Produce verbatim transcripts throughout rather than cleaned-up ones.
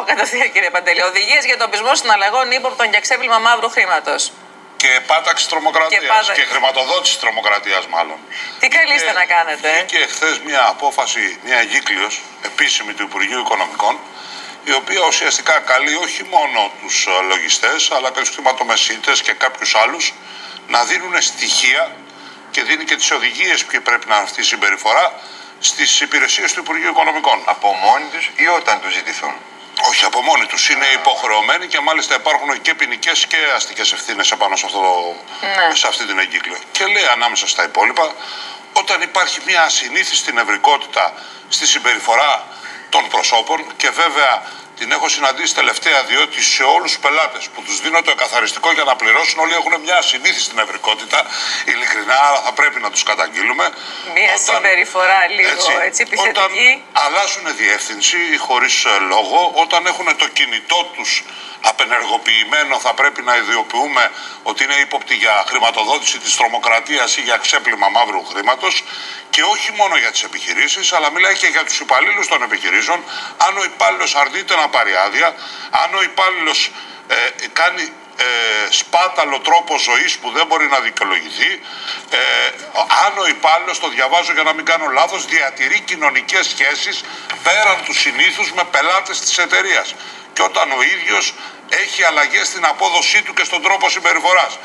λόγο κατευθείαν, κύριε Παντελή. Οδηγίες για τον πεισμό συναλλαγών ύποπτων για ξέπλυμα μαύρου χρήματος. Και πάταξη τρομοκρατίας και, πάτα... και χρηματοδότηση τρομοκρατίας, μάλλον. Τι καλείστε να κάνετε. Βγήκε χθες μια απόφαση, μια εγκύκλειος επίσημη του Υπουργείου Οικονομικών, η οποία ουσιαστικά καλεί όχι μόνο τους λογιστές, αλλά και τους χρηματομεσίτες και κάποιους άλλους να δίνουν στοιχεία και δίνει και τις οδηγίες που πρέπει να είναι αυτή η συμπεριφορά στις υπηρεσίες του Υπουργείου Οικονομικών. Από μόνοι τους ή όταν τους ζητηθούν. Όχι από μόνοι τους, είναι υποχρεωμένοι και μάλιστα υπάρχουν και ποινικές και αστικές ευθύνες επάνω σε, αυτό το... ναι. σε αυτή την εγκύκλιο. Και λέει ανάμεσα στα υπόλοιπα, όταν υπάρχει μια ασυνήθιστη νευρικότητα στη συμπεριφορά των προσώπων, και βέβαια την έχω συναντήσει τελευταία, διότι σε όλους τους πελάτες που τους δίνω το εκαθαριστικό για να πληρώσουν, όλοι έχουν μια ασυνήθιστη νευρικότητα, ειλικρινά, αλλά θα πρέπει να τους καταγγείλουμε. Μια όταν, συμπεριφορά λίγο έτσι, έτσι επιθετική. Όταν αλλάζουν διεύθυνση ή χωρίς λόγο, όταν έχουν το κινητό τους απενεργοποιημένο, θα πρέπει να ειδοποιούμε ότι είναι ύποπτη για χρηματοδότηση της τρομοκρατίας ή για ξέπλυμα μαύρου χρήματος. Και όχι μόνο για τις επιχειρήσεις, αλλά μιλάει και για τους υπαλλήλους των επιχειρήσεων. Αν ο υπάλληλος αρνείται να πάρει άδεια, αν ο υπάλληλος ε, κάνει ε, σπάταλο τρόπο ζωής που δεν μπορεί να δικαιολογηθεί, ε, αν ο υπάλληλος, το διαβάζω για να μην κάνω λάθος, διατηρεί κοινωνικές σχέσεις πέραν του συνήθους με πελάτες της εταιρείας. Και όταν ο ίδιος έχει αλλαγές στην απόδοσή του και στον τρόπο συμπεριφοράς.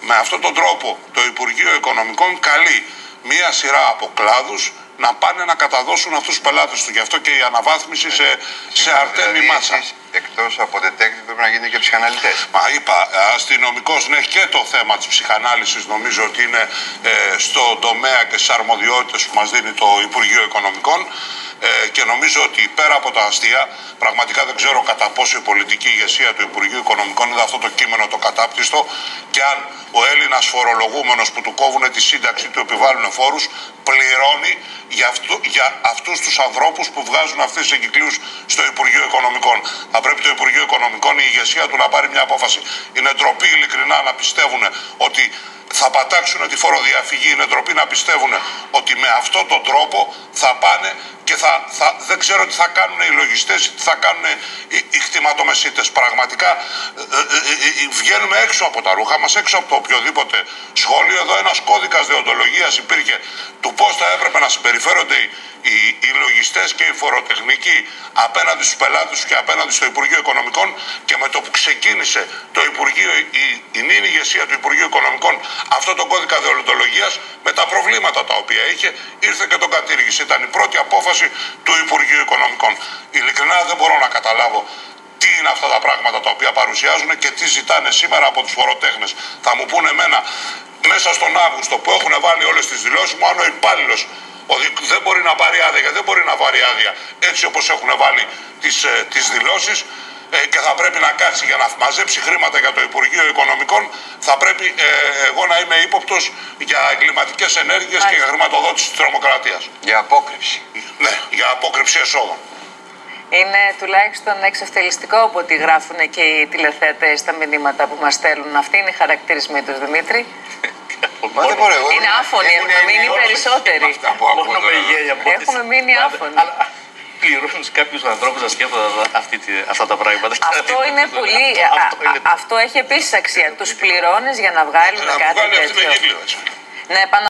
Με αυτόν τον τρόπο το Υπουργείο Οικονομικών καλεί μία σειρά από κλάδους να πάνε να καταδώσουν αυτούς τους πελάτες του. Γι' αυτό και η αναβάθμιση σε, σε αρτέμι μάτσα. Εκτός από τετέκτη πρέπει να γίνει και ψυχαναλυτές. Μα είπα, αστυνομικός, ναι, και το θέμα της ψυχανάλυσης νομίζω ότι είναι ε, στον τομέα και στις αρμοδιότητες που μας δίνει το Υπουργείο Οικονομικών. Ε, και νομίζω ότι πέρα από τα αστεία, πραγματικά δεν ξέρω κατά πόσο η πολιτική ηγεσία του Υπουργείου Οικονομικών είδε αυτό το κείμενο το κατάπτυστο, και αν ο Έλληνας φορολογούμενος που του κόβουν τη σύνταξη, του επιβάλλουν φόρους, πληρώνει για, αυτού, για αυτούς τους ανθρώπους που βγάζουν αυτές τις εγκυκλίους στο Υπουργείο Οικονομικών. Θα πρέπει το Υπουργείο Οικονομικών, η ηγεσία του, να πάρει μια απόφαση. Είναι ντροπή ειλικρινά να πιστεύουν ότι θα πατάξουν τη φοροδιαφυγή, είναι ντροπή να πιστεύουν ότι με αυτόν τον τρόπο θα πάνε και θα, θα, δεν ξέρω τι θα κάνουν οι λογιστές, τι θα κάνουν οι, οι χτηματομεσίτες. Πραγματικά ε, ε, ε, βγαίνουμε έξω από τα ρούχα μας, έξω από το οποιοδήποτε σχόλιο. Εδώ ένας κώδικας δεοντολογίας υπήρχε του πώς θα έπρεπε να συμπεριφέρονται οι, οι, οι λογιστές και οι φοροτεχνικοί απέναντι στους πελάτες και απέναντι στο Υπουργείο Οικονομικών, και με το που ξεκίνησε το Υπουργείο, η, η νυν ηγεσία του Υπουργείου Οικονομικών αυτό τον κώδικα δεοντολογίας, με τα προβλήματα τα οποία είχε, ήρθε και τον κατήργησε. Ήταν η πρώτη απόφαση του Υπουργείου Οικονομικών. Ειλικρινά δεν μπορώ να καταλάβω τι είναι αυτά τα πράγματα τα οποία παρουσιάζουν και τι ζητάνε σήμερα από τους φοροτέχνες. Θα μου πούνε εμένα, μέσα στον Αύγουστο που έχουν βάλει όλες τις δηλώσεις μου, αν ο υπάλληλος δεν μπορεί να πάρει άδεια, δεν μπορεί να πάρει άδεια έτσι όπως έχουν βάλει τις, ε, τις δηλώσεις, και θα πρέπει να κάτσει για να μαζέψει χρήματα για το Υπουργείο Οικονομικών, θα πρέπει ε, εγώ να είμαι ύποπτος για εγκληματικές ενέργειες Άλιστα. και για χρηματοδότηση της τρομοκρατίας. Για απόκρυψη. Ναι, για απόκρυψη εσόδων. Είναι τουλάχιστον εξευτελιστικό από ό,τι γράφουν και οι τηλεθέτες στα μηνύματα που μας στέλνουν. Αυτοί είναι οι χαρακτηρισμοί τους, Δημήτρη. Είναι άφωνοι, έχουμε μείνει περισσότεροι. Έχουμε μείνει άφωνοι. Πληρώνεις κάποιους ανθρώπους να σκέφτονται αυτή, αυτά τα πράγματα. Αυτό είναι πολύ. Α, αυτό, είναι... αυτό έχει επίσης αξία. Τους πληρώνεις για να βγάλουν κάτι τέτοιο. Να επανα...